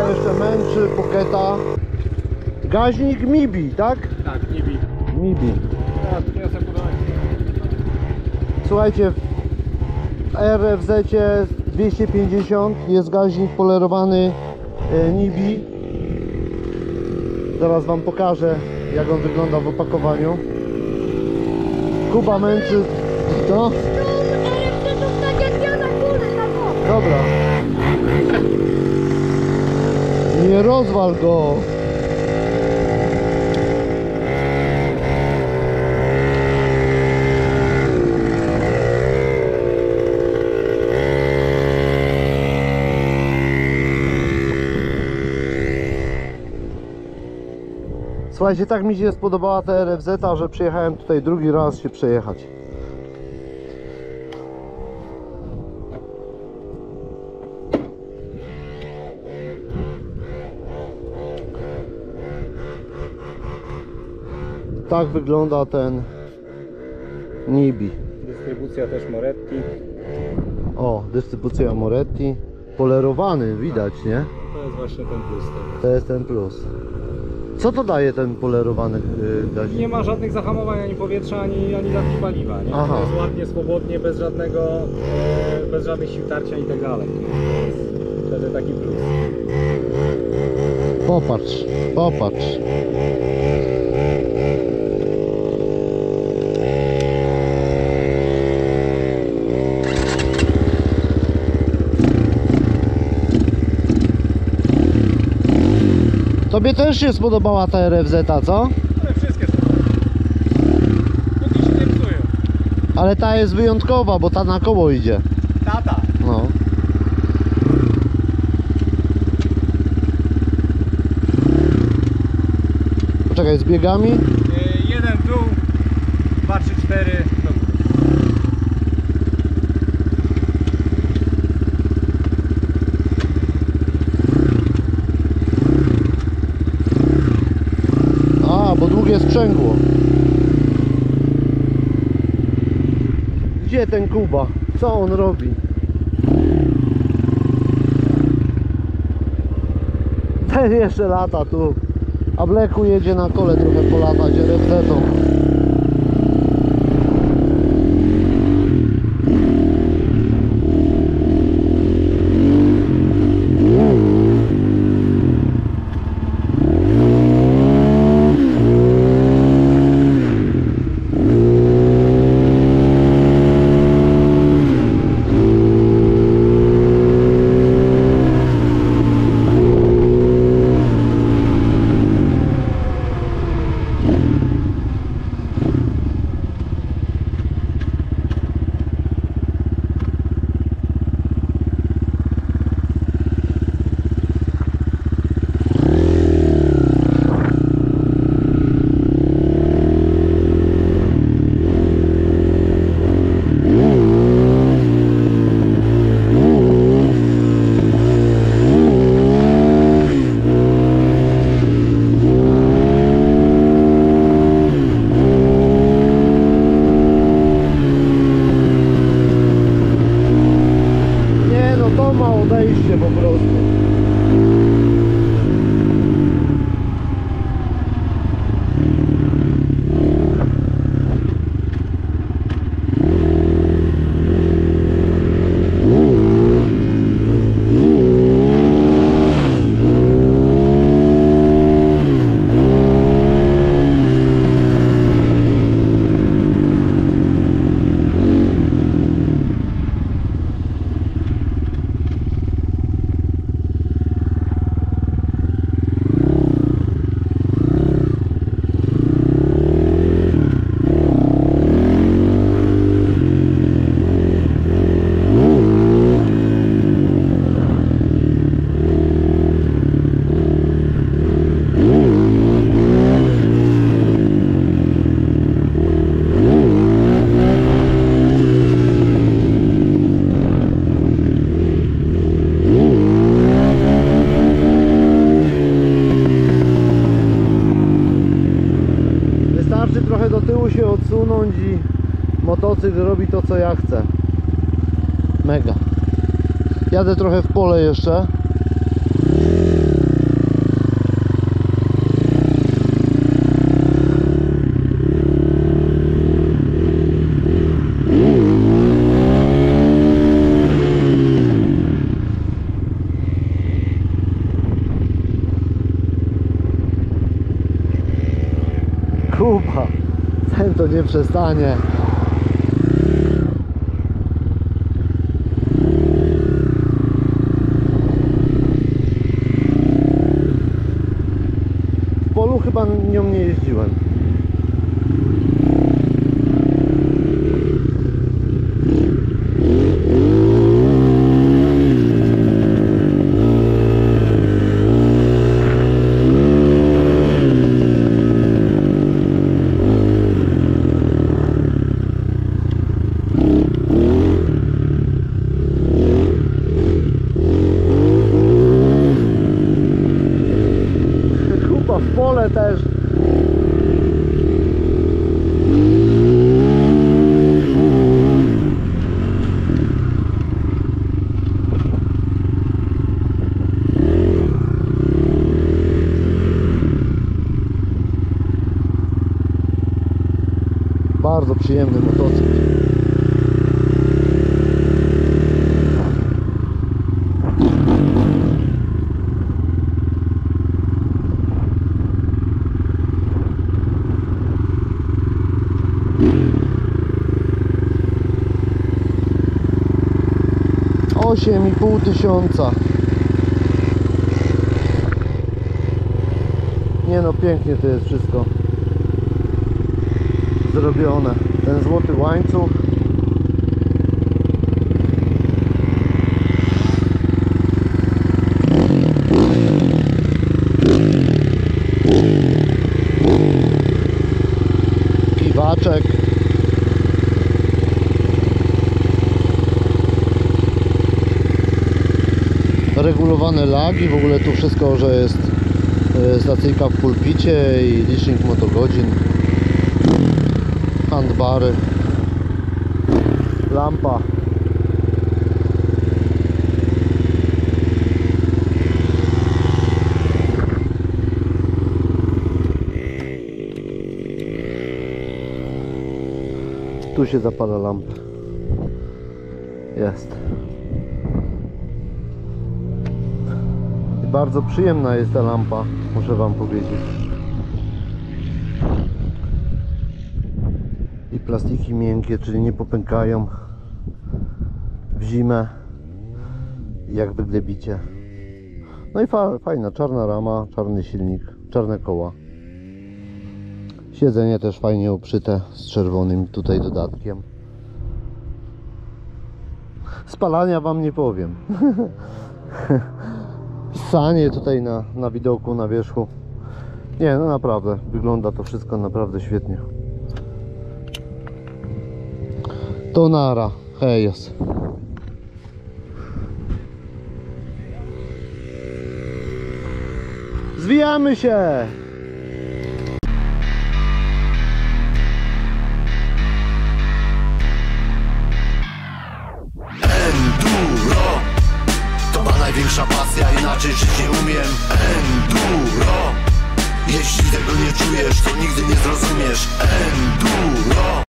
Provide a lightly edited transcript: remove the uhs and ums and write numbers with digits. kurwa jeszcze męczy poketa. Gaźnik Nibi, tak? Tak, Nibi. Nibi. Słuchajcie, w RFZ 250 jest gaźnik polerowany Nibi. Zaraz wam pokażę, jak on wygląda w opakowaniu. Kuba męczy. No. Dobra. Nie rozwal go. Słuchajcie, tak mi się spodobała ta RFZ-a, że przyjechałem tutaj drugi raz się przejechać. Tak wygląda ten Nibi. Dystrybucja też Moretti. O, dystrybucja Moretti. Polerowany, widać, nie? To jest właśnie ten plus. To jest ten plus. Co to daje ten polerowany gaźnik? Nie ma żadnych zahamowań ani powietrza, ani dawki paliwa. Nie? To jest ładnie, swobodnie, bez żadnych sił tarcia i tak dalej. Wtedy taki plus. Popatrz, popatrz. Tobie też się spodobała ta RFZ-a, co? Ale wszystkie są. Póki się nie psują. Ale ta jest wyjątkowa, bo ta na koło idzie. Ta. No. Poczekaj, z biegami? 1 w dół, 2, 3, 4 do góry. Sprzęgło. Gdzie ten Kuba? Co on robi? Ten jeszcze lata tu. A Bleku jedzie na kole trochę polatać RFZ-ą. Odsunąć i motocykl robi to, co ja chcę. Mega. Jadę trochę w pole jeszcze. Kuba, ten to nie przestanie. W polu chyba nią nie jeździłem. Bardzo przyjemny motocykl. Osiem i pół tysiąca. Nie no, pięknie to jest wszystko zrobione. Ten złoty łańcuch. Piwaczek. Regulowane lagi. W ogóle tu wszystko, że jest stacyjka w pulpicie i licznik motogodzin. Handbary, lampa. Tu się zapala lampa. Jest. I bardzo przyjemna jest ta lampa, muszę wam powiedzieć. Plastiki miękkie, czyli nie popękają w zimę, jakby glebicie. No i fajna, czarna rama, czarny silnik, czarne koła. Siedzenie też fajnie obszyte z czerwonym tutaj dodatkiem. Spalania wam nie powiem. Sanie tutaj na widoku, na wierzchu. Nie, no naprawdę, wygląda to wszystko naprawdę świetnie. To nara, hejos. Zwijamy się! Enduro! To ma największa pasja, inaczej żyć nie umiem. Enduro! Jeśli tego nie czujesz, to nigdy nie zrozumiesz. Enduro!